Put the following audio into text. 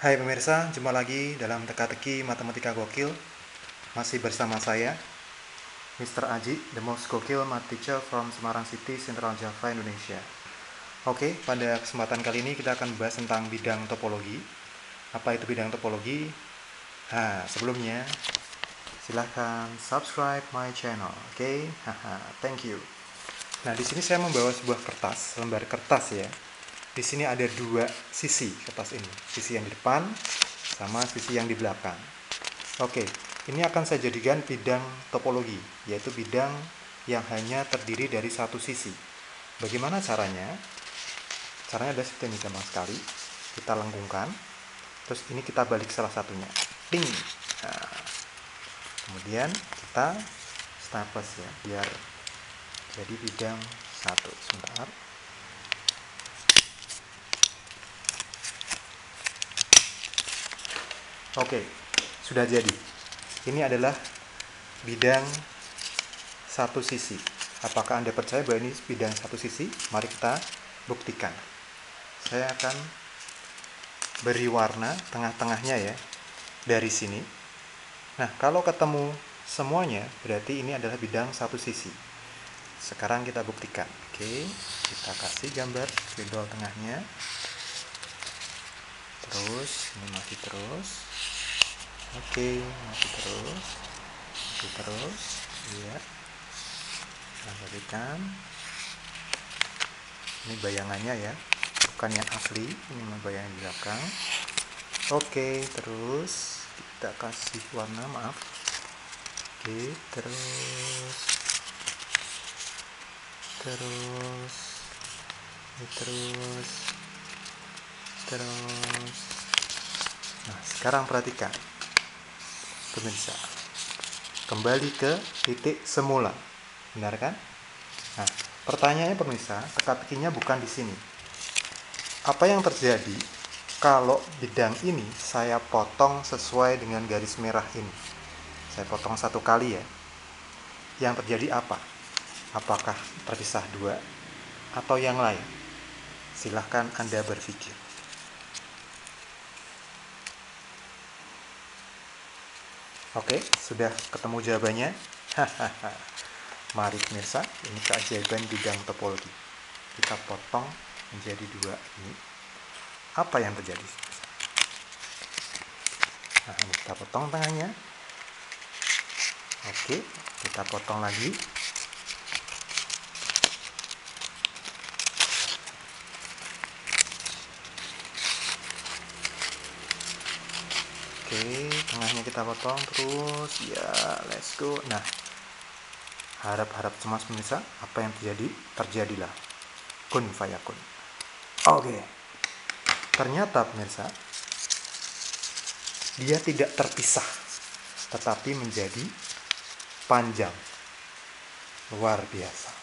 Hai pemirsa, jumpa lagi dalam teka-teki matematika gokil. Masih bersama saya, Mr. Aji, the most gokil math teacher from Semarang City, Central Java, Indonesia. Oke, pada kesempatan kali ini kita akan bahas tentang bidang topologi. Apa itu bidang topologi? Sebelumnya, silahkan subscribe my channel, oke? Thank you. Nah, di sini saya membawa sebuah kertas, lembar kertas ya. Di sini ada dua sisi kertas ini, sisi yang di depan sama sisi yang di belakang. Oke, ini akan saya jadikan bidang topologi, yaitu bidang yang hanya terdiri dari satu sisi. Bagaimana caranya? Caranya ada seperti ini, gampang sekali. Kita lengkungkan, terus ini kita balik salah satunya. Ding! Nah, kemudian kita staples ya, biar jadi bidang satu. Sebentar. Oke, sudah jadi. Ini adalah bidang satu sisi. Apakah Anda percaya bahwa ini bidang satu sisi? Mari kita buktikan. Saya akan beri warna tengah-tengahnya ya, dari sini. Nah, kalau ketemu semuanya, berarti ini adalah bidang satu sisi. Sekarang kita buktikan. Oke, kita kasih gambar spidol tengahnya. Terus, ini masih terus. Oke, masih terus. Iya. Lanjutkan. Ini bayangannya ya, bukan yang asli. Ini bayangan di belakang. Oke, terus kita kasih warna, maaf. Oke, terus. Nah, sekarang perhatikan pemirsa, kembali ke titik semula, benar kan? Nah, pertanyaannya pemirsa, teka-tekinya bukan di sini. Apa yang terjadi kalau bidang ini saya potong sesuai dengan garis merah ini? Saya potong satu kali ya. Yang terjadi apa? Apakah terpisah dua atau yang lain? Silahkan Anda berpikir. Oke, sudah ketemu jawabannya. Mari pemirsa, ini keajaiban bidang topologi. Kita potong menjadi dua ini. Apa yang terjadi? Nah, ini kita potong tengahnya. Oke, kita potong lagi. Oke, tengahnya kita potong terus, ya, let's go. Nah, harap-harap cemas pemirsa, apa yang terjadi? Terjadilah. Kun fayakun. Oke, ternyata pemirsa, dia tidak terpisah, tetapi menjadi panjang. Luar biasa.